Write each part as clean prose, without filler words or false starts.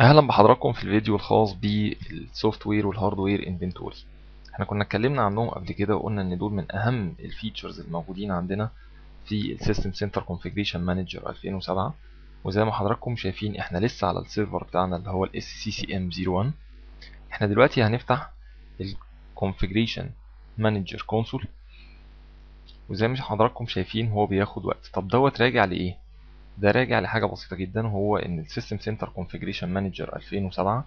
اهلا بحضراتكم في الفيديو الخاص بالسوفت وير والهاردوير انفنتوري. احنا كنا اتكلمنا عنهم قبل كده وقلنا ان دول من اهم الفيتشرز الموجودين عندنا في السيستم سنتر كونفيجريشن مانجر 2007. وزي ما حضراتكم شايفين احنا لسه على السيرفر بتاعنا اللي هو ال SCCM01. احنا دلوقتي هنفتح الكونفيجريشن مانجر كونسول، وزي ما حضراتكم شايفين هو بياخد وقت. طب دوت راجع لايه؟ ده راجع لحاجة بسيطة جدا، هو ان السيستم سنتر كونفيجريشن مانجر 2007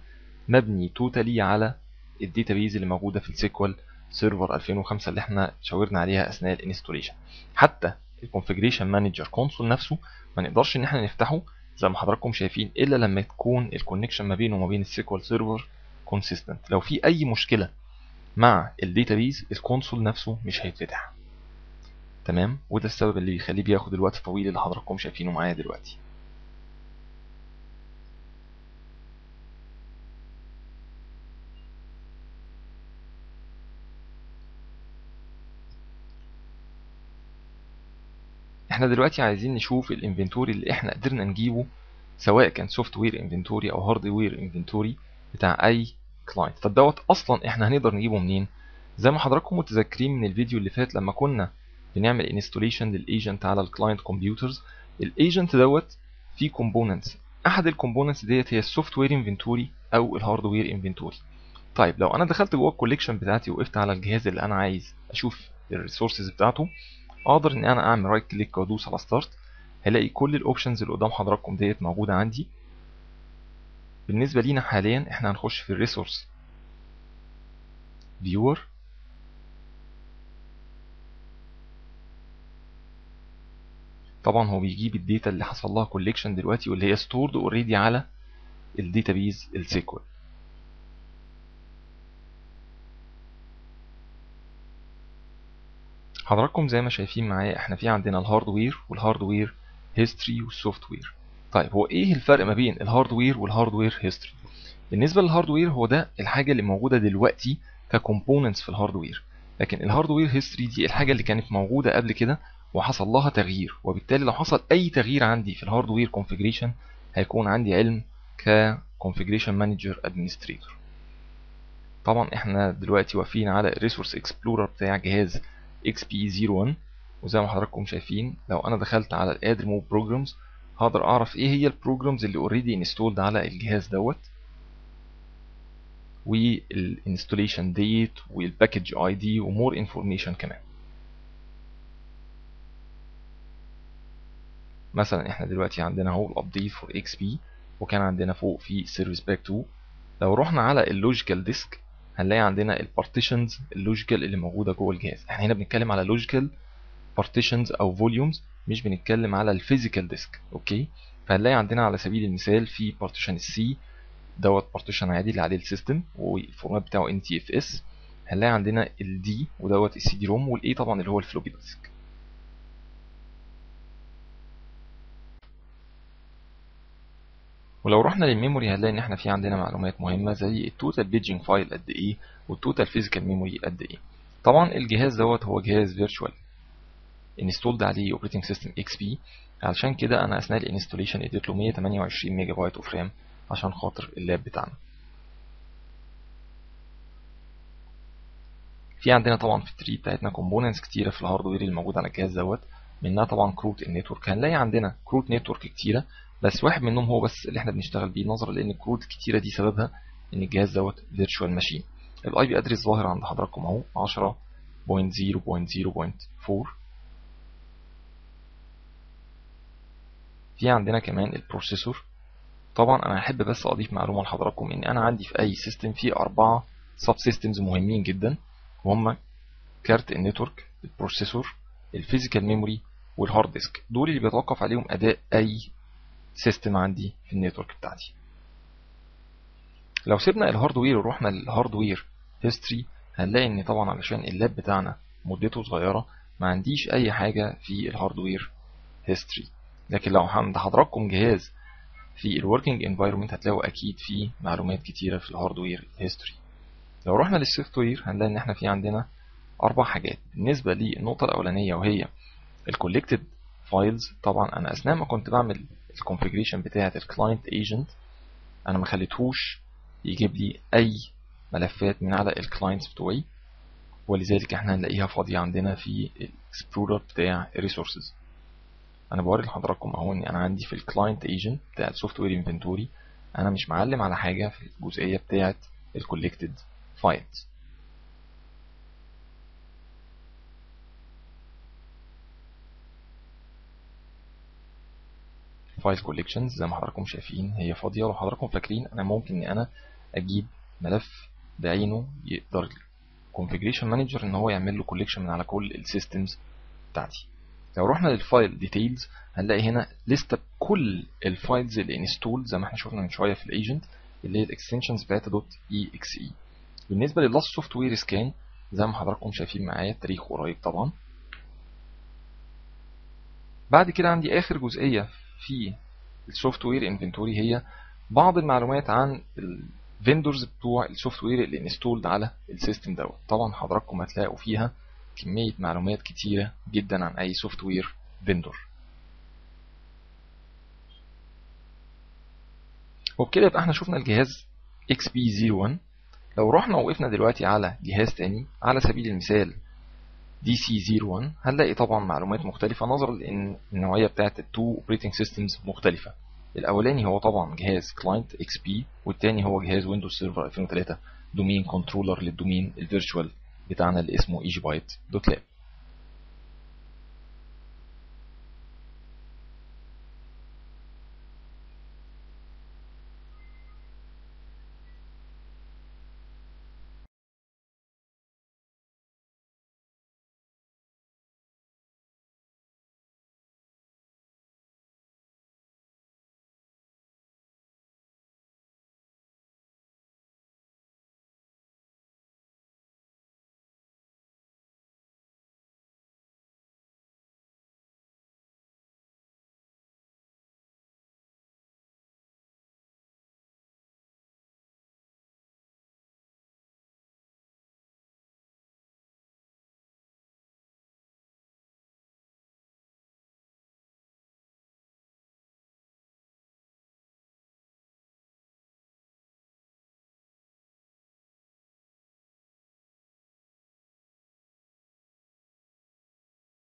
مبني توتالي على الداتابيز اللي موجودة في السيكوال سيرفر 2005 اللي احنا شاورنا عليها اثناء الانستوليشن. حتى الكونفيجريشن مانجر كونسول نفسه ما نقدرش ان احنا نفتحه زي ما حضراتكم شايفين الا لما تكون الكونكشن ما بينه وما بين السيكوال سيرفر كونسيستنت. لو في اي مشكلة مع الداتابيز الكونسول نفسه مش هيتفتح، تمام؟ وده السبب اللي بيخليه بياخد الوقت الطويل اللي حضراتكم شايفينه معايا دلوقتي. احنا دلوقتي عايزين نشوف الانفنتوري اللي احنا قدرنا نجيبه سواء كان سوفت وير انفنتوري او هارد وير انفنتوري بتاع اي كلاينت. طب دوت اصلا احنا هنقدر نجيبه منين؟ زي ما حضراتكم متذكرين من الفيديو اللي فات لما كنا بنعمل انستوليشن للايجنت على الكلاينت كمبيوترز، الايجنت دوت فيه كومبوننتس، احد الكومبوننتس ديت هي السوفت وير انفنتوري او الهاردوير انفنتوري. طيب لو انا دخلت جوه الكوليكشن بتاعتي وقفت على الجهاز اللي انا عايز اشوف الريسورسز بتاعته، اقدر ان انا اعمل رايت كليك وادوس على ستارت، هلاقي كل الاوبشنز اللي قدام حضراتكم ديت موجوده عندي. بالنسبه لينا حاليا احنا هنخش في الريسورس فيور، طبعا هو بيجيب الداتا اللي حصل لها كوليكشن دلوقتي واللي هي ستورد اوريدي على الداتابيز السيكوال. حضراتكم زي ما شايفين معايا احنا في عندنا الهاردوير والهاردوير هيستوري والسوفت وير. طيب هو ايه الفرق ما بين الهاردوير والهاردوير هيستوري؟ بالنسبه للهاردوير هو ده الحاجه اللي موجوده دلوقتي ككومبوننتس في الهاردوير، لكن الهاردوير هيستوري دي الحاجه اللي كانت موجوده قبل كده وحصل لها تغيير، وبالتالي لو حصل اي تغيير عندي في الهاردوير كونفيجريشن هيكون عندي علم ككونفيجريشن مانجر ادمنستريتور. طبعا احنا دلوقتي واقفين على الريسورس اكسبلورر بتاع جهاز XP01، وزي ما حضراتكم شايفين لو انا دخلت على Add Remove Programs هقدر اعرف ايه هي البروجرامز اللي اوريدي انستولد على الجهاز دوت، والانستوليشن ديت والباكج اي دي ومور انفورميشن كمان. مثلا احنا دلوقتي عندنا اهو الابديت فور اكس بي، وكان عندنا فوق في سيرفيس باك 2. لو رحنا على اللوجيكال ديسك هنلاقي عندنا البارتيشنز اللوجيكال اللي موجوده جوه الجهاز. احنا هنا بنتكلم على لوجيكال بارتيشنز او فوليومز، مش بنتكلم على الفيزيكال ديسك، اوكي؟ فهنلاقي عندنا على سبيل المثال في بارتيشن السي دوت بارتيشن عادي اللي عليه السيستم والفورمات بتاعه NTFS. هنلاقي عندنا الدي ودوت السي دي روم، والاي طبعا اللي هو الفلوبي ديسك. ولو رحنا للميموري هنلاقي ان احنا في عندنا معلومات مهمه زي التوتال بيجنج فايل قد ايه والتوتال فيزيكال ميموري قد ايه. طبعا الجهاز دوت هو جهاز فيرتشوال انستولد عليه اوبريتنج سيستم اكس بي، علشان كده انا اثناء الانستوليشن اديت له 128 ميجا بايت اوف رام عشان خاطر اللاب بتاعنا. في عندنا طبعا في التري بتاعتنا كومبوننتس كتيره في الهاردوير اللي موجود على الجهاز دوت، منها طبعا كروت النتورك. هنلاقي عندنا كروت نتورك كتيره، بس واحد منهم هو بس اللي احنا بنشتغل بيه نظرا لان الكروت الكتيره دي سببها ان الجهاز دوت فيرتشوال ماشين. الاي بي ادرس ظاهر عند حضراتكم اهو 10.0.0.4. في عندنا كمان البروسيسور. طبعا انا هحب بس اضيف معلومه لحضراتكم ان انا عندي في اي سيستم فيه 4 سب سيستمز مهمين جدا، وهم كارت النتورك، البروسيسور، الفيزيكال ميموري، والهارد ديسك. دول اللي بيتوقف عليهم اداء اي سيستم عندي في النتورك بتاعتي. لو سيبنا الهاردوير وروحنا للهاردوير هيستوري هنلاقي ان طبعا علشان اللاب بتاعنا مدته صغيره ما عنديش اي حاجه في الهاردوير هيستوري، لكن لو عند حضراتكم جهاز في الوركينج انفايرمنت هتلاقوا اكيد في معلومات كتيره في الهاردوير هيستوري. لو رحنا للسوفت وير هنلاقي ان احنا في عندنا 4 حاجات. بالنسبه للنقطه الاولانيه وهي الكولكتد فايلز، طبعا انا اثناء ما كنت بعمل الكونفيجريشن بتاعه الكلاينت ايجنت انا ما خليتهوش يجيب لي اي ملفات من على الكلاينتس بتوعي، ولذلك احنا هنلاقيها فاضيه عندنا في الاكسبلورر بتاع الريسورسز. انا بوري لحضراتكم اهو ان انا عندي في الكلاينت ايجنت بتاع السوفت وير انفنتوري انا مش معلم على حاجه في الجزئيه بتاعه الكولكتد فايلز. فايل كولكشنز زي ما حضراتكم شايفين هي فاضيه، لو حضراتكم فاكرين انا ممكن ان انا اجيب ملف بعينه يقدر الكونفيجريشن مانجر ان هو يعمل له كولكشن من على كل السيستمز بتاعتي. لو رحنا للفايل ديتيلز هنلاقي هنا لسته بكل الفايلز اللي انستول زي ما احنا شفنا من شويه في الايجنت اللي هي الاكستنشنز بتاعت دوت .exe. بالنسبه لللاست سوفت وير سكان زي ما حضراتكم شايفين معايا التاريخ قريب طبعا. بعد كده عندي اخر جزئيه في السوفت وير انفنتوري هي بعض المعلومات عن الفيندورز بتوع السوفت وير اللي انستولد على السيستم دوت. طبعا حضراتكم هتلاقوا فيها كمية معلومات كتيرة جدا عن اي سوفت وير فيندور. وبكده يبقى احنا شفنا الجهاز XP01. لو رحنا وقفنا دلوقتي على جهاز تاني على سبيل المثال DC01 هنلاقي طبعا معلومات مختلفة نظرا لان النوعية بتاعت التو اوبريتنج سيستمز مختلفة. الاولاني هو طبعا جهاز كلاينت اكس بي، والتاني هو جهاز ويندوز سيرفر 2003 دومين كنترولر للدومين الفيرتشوال بتاعنا اللي اسمه إيجبايت دوت لاب.